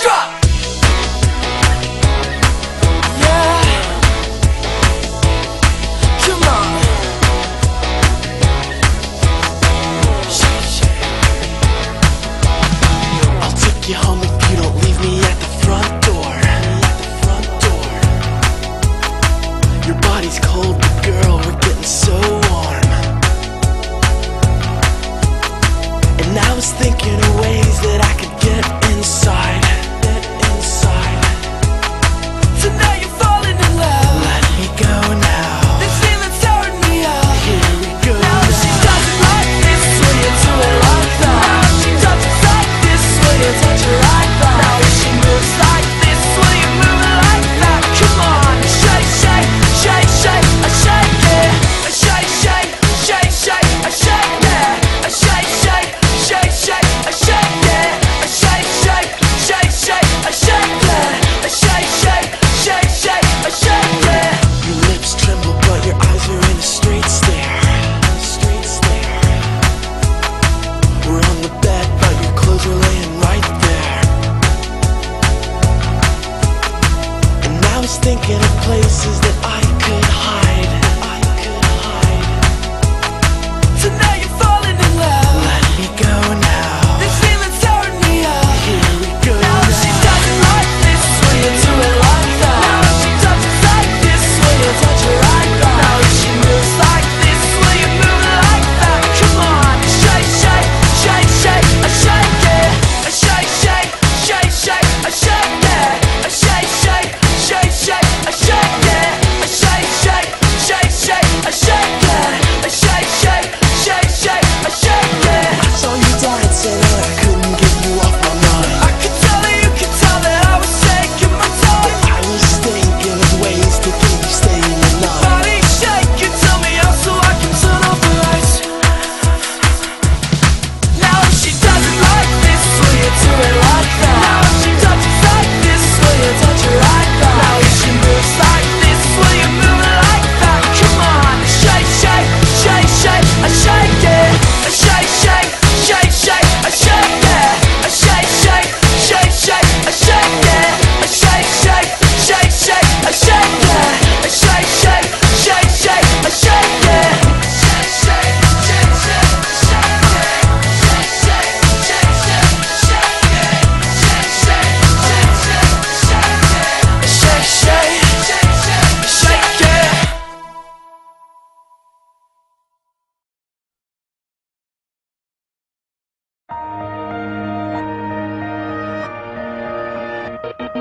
Drop! Thinking of places that I could hide. So now you're falling in love. Let me go now. This feeling's tearing me up. Here we go now. Now she doesn't like this when you do it like that. Now she touches like this when you touch her like that. Now she moves like this when you move it like that. Come on, shake, shake, shake, shake, I shake it. I shake, shake, shake, shake, I shake it. I shake, shake. Shake, shake, I shake that. I shake, shake, shake, shake, I shake that. I shake, shake, shake, shake, I shake that. I saw you dancing and I couldn't get you off my mind. I could tell that you could tell that I was taking my time. I was thinking of ways to keep you staying alive. Body shaking, tell me how so I can turn off the lights. Now she doesn't like this when you do it like that. Now she touches like this when you touch her like that.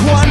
One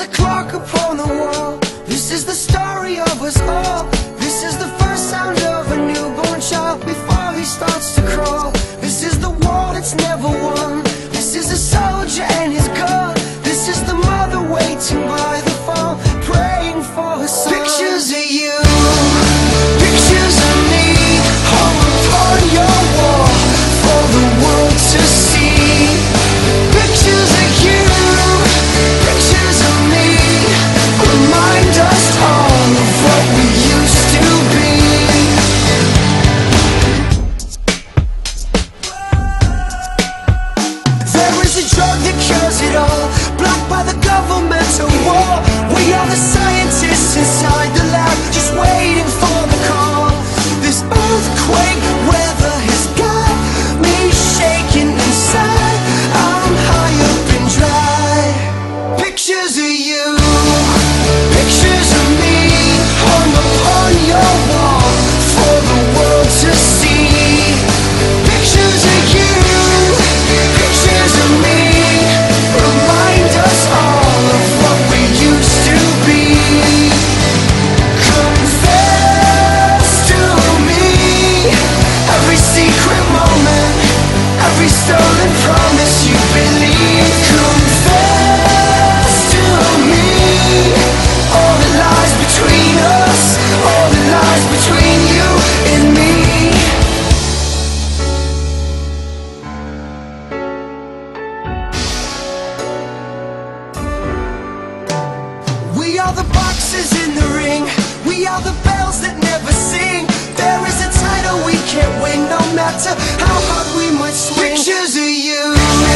is the clock upon the wall. This is the story of us all. This is the first sound of a newborn child before he starts to crawl. This is the war that's never won. This is a soldier and his gun. This is the mother waiting by the phone, praying for her son. Pictures of you, pictures of me, hung upon your wall for the world to see. Pictures of you, pictures of me, remind us all of what we used to be. There is a drug that cures it all, blocked by the governmental war. We are the scientists inside the lab, just waiting for the call. This earthquake weather has got me shaking inside. I'm high up and dry. Pictures of you, pictures of me, hung upon your wall for the world to see. Pictures of you, pictures of me, remind us all of what we used to be. Confess to me every secret moment, every stolen promise you believe. Confess to me all the lies between us, all the lies between you and me. We are the boxes in the ring. We are the bells that never sing. There is a title we can't win, no matter how hard we might swing. Pictures of you.